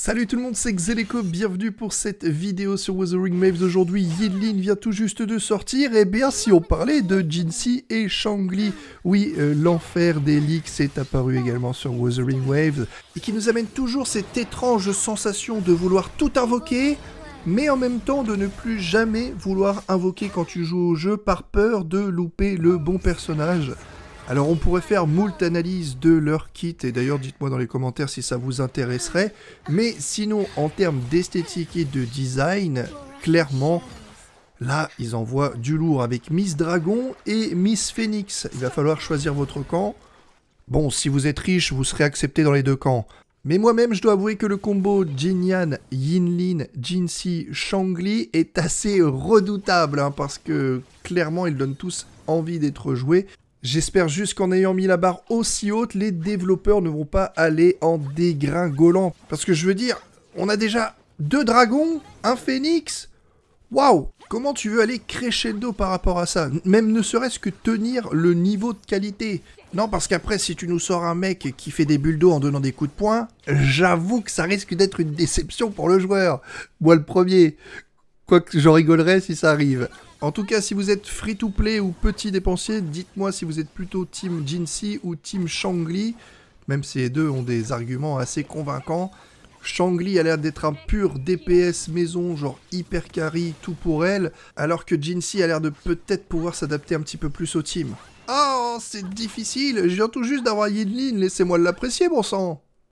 Salut tout le monde, c'est Xeleko, bienvenue pour cette vidéo sur Wuthering Waves. Aujourd'hui, Yinlin vient tout juste de sortir. Et bien, si on parlait de Jinhsi et Changli, oui, l'enfer des leaks est apparu également sur Wuthering Waves, et qui nous amène toujours cette étrange sensation de vouloir tout invoquer, mais en même temps de ne plus jamais vouloir invoquer quand tu joues au jeu par peur de louper le bon personnage. Alors on pourrait faire moult analyses de leur kit, et d'ailleurs dites-moi dans les commentaires si ça vous intéresserait, mais sinon en termes d'esthétique et de design, clairement, là ils envoient du lourd avec Miss Dragon et Miss Phoenix. Il va falloir choisir votre camp. Bon, si vous êtes riche, vous serez accepté dans les deux camps. Mais moi-même, je dois avouer que le combo Jinyan, Yinlin, Jinhsi, Changli est assez redoutable, hein, parce que clairement ils donnent tous envie d'être joués. J'espère juste qu'en ayant mis la barre aussi haute, les développeurs ne vont pas aller en dégringolant. Parce que je veux dire, on a déjà 2 dragons, un phénix. Waouh! Comment tu veux aller crescendo par rapport à ça? Même ne serait-ce que tenir le niveau de qualité. Non, parce qu'après, si tu nous sors un mec qui fait des bulldos en donnant des coups de poing, j'avoue que ça risque d'être une déception pour le joueur. Moi le premier. Quoique j'en rigolerais si ça arrive. En tout cas, si vous êtes free-to-play ou petit dépensier, dites-moi si vous êtes plutôt team Jinhsi ou team Changli, même si les deux ont des arguments assez convaincants. Changli a l'air d'être un pur DPS maison, genre hyper carry, tout pour elle, alors que Jinhsi a l'air de peut-être pouvoir s'adapter un petit peu plus au team. Oh, c'est difficile, je viens tout juste d'avoir Yinlin, laissez-moi l'apprécier, bon sang.